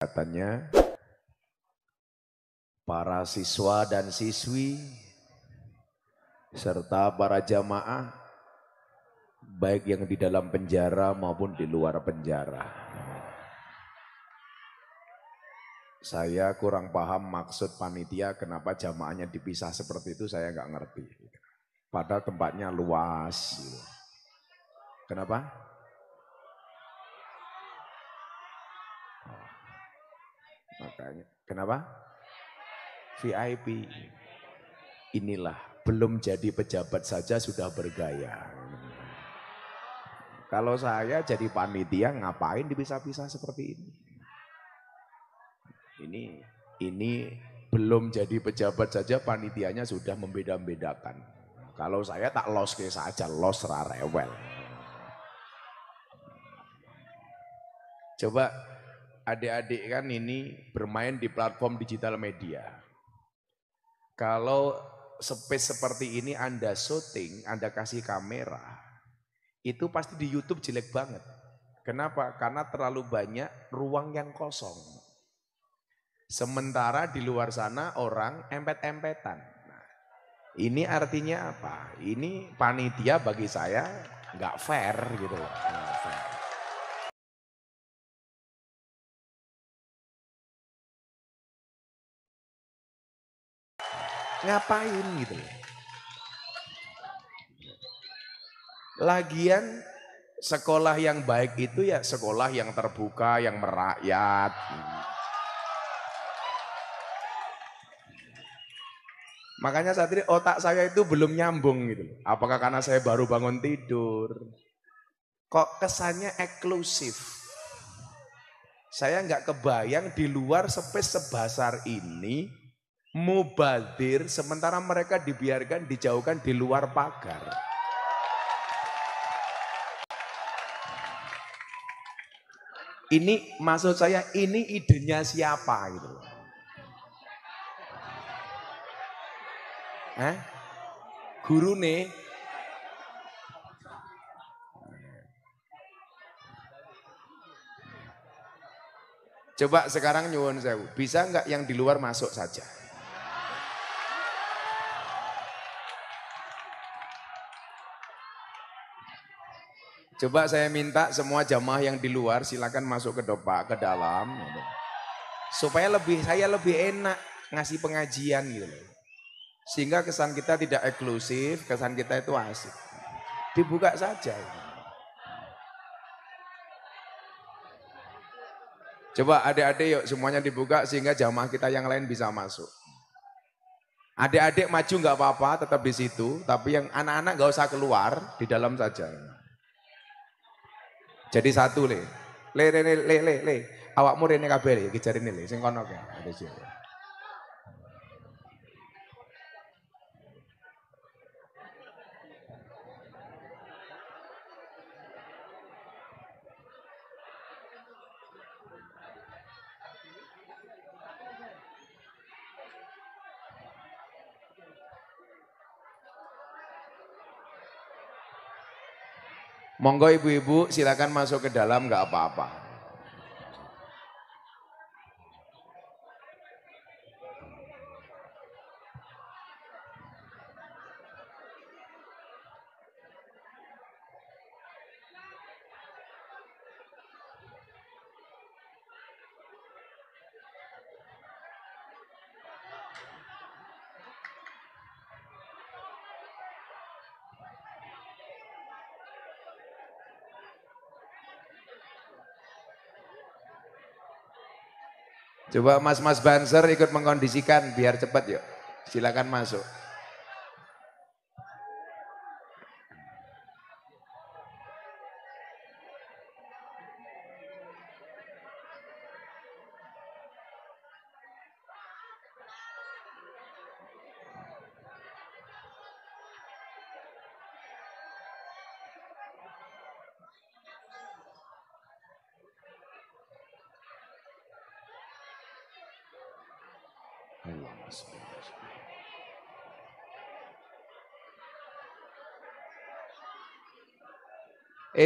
Katanya para siswa dan siswi serta para jamaah baik yang di dalam penjara maupun di luar penjara. Saya kurang paham maksud panitia kenapa jamaahnya dipisah seperti itu, saya nggak ngerti. Padahal tempatnya luas. Kenapa? Makanya, kenapa? VIP. Inilah, belum jadi pejabat saja sudah bergaya. Kalau saya jadi panitia ngapain dipisah-pisah seperti ini? Ini belum jadi pejabat saja panitianya sudah membeda-bedakan. Kalau saya tak loske saja, los rarewel. Coba adik-adik kan ini bermain di platform digital media. Kalau space seperti ini Anda syuting, Anda kasih kamera, itu pasti di YouTube jelek banget. Kenapa? Karena terlalu banyak ruang yang kosong. Sementara di luar sana orang empet-empetan. Nah, ini artinya apa? Ini panitia bagi saya nggak fair gitu loh. Nggak fair. Ngapain gitu loh. Lagian sekolah yang baik itu ya sekolah yang terbuka, yang merakyat. Makanya saat ini otak saya itu belum nyambung gitu loh. Apakah karena saya baru bangun tidur? Kok kesannya eksklusif. Saya nggak kebayang di luar space sebesar ini mubadir, sementara mereka dibiarkan dijauhkan di luar pagar. Ini maksud saya, ini idenya siapa gitu? Hah? Guru nih? Coba sekarang nyuwun sewu, bisa nggak yang di luar masuk saja? Coba saya minta semua jamaah yang di luar silakan masuk ke dalam, supaya saya lebih enak ngasih pengajian gitu, sehingga kesan kita tidak eksklusif, kesan kita itu asik. Dibuka saja. Coba adik-adik yuk semuanya dibuka sehingga jamaah kita yang lain bisa masuk. Adik-adik maju nggak apa-apa, tetap di situ, tapi yang anak-anak nggak usah keluar, di dalam saja. Jadi satu le, awakmu rene kabeh le, iki jarine le, sing kono kae. Monggo ibu-ibu silakan masuk ke dalam, nggak apa-apa. Coba mas-mas banser ikut mengkondisikan biar cepat yuk. Silakan masuk.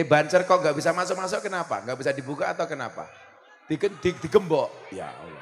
Banser kok nggak bisa masuk-masuk, kenapa? Nggak bisa dibuka atau kenapa? digembok. Ya Allah.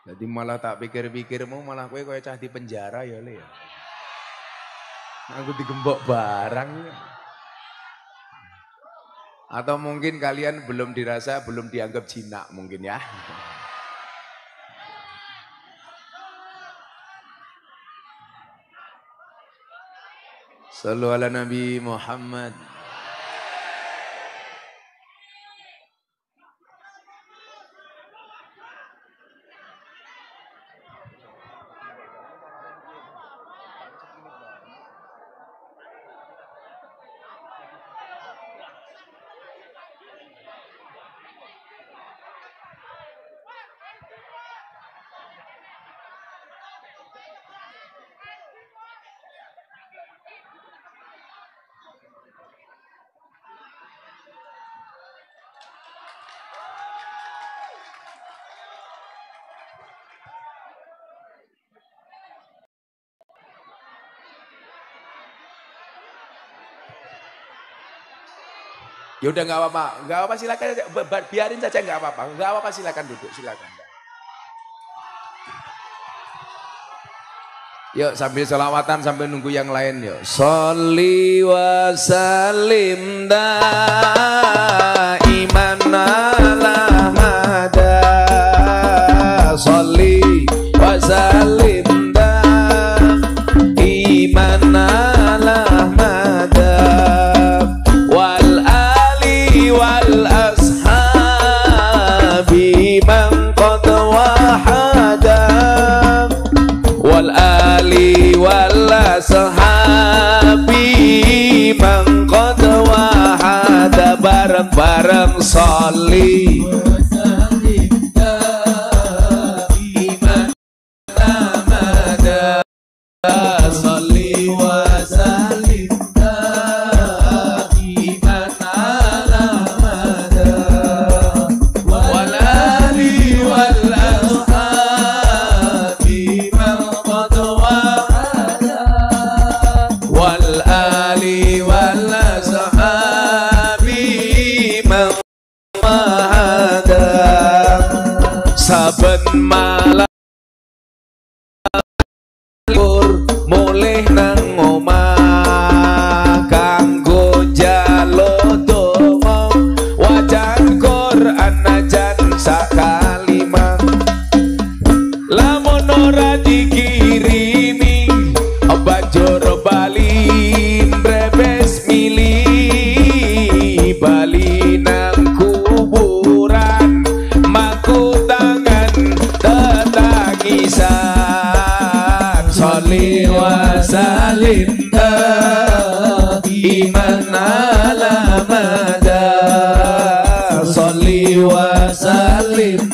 Jadi malah tak pikir-pikirmu malah kowe cah di penjara ya Le. Aku digembok barang ya. Atau mungkin kalian belum dirasa, belum dianggap jinak mungkin ya. Shallu ala Nabi Muhammad. Ya udah nggak apa-apa silakan aja, biarin saja nggak apa-apa silakan duduk silakan. Yuk sambil selawatan sambil nunggu yang lain yuk. Sholli wa sallim daiman ala mada. Sholli wa sallim daiman ala mada. Wal ashabi man qad wahada. Wal ali wal ashabi man qad wahada. Bareng-bareng sholli wa sallim daiman ala mada. Sholli wa sallim saben malam libur mulih nang omah kanggo jaluk donga wacan Quran najan sak kalimat lamun ora dikirimi banjur bali mrebes milih bali nang kuburan maku sholli wa sallim daiman ala mada. Sholli wa sallim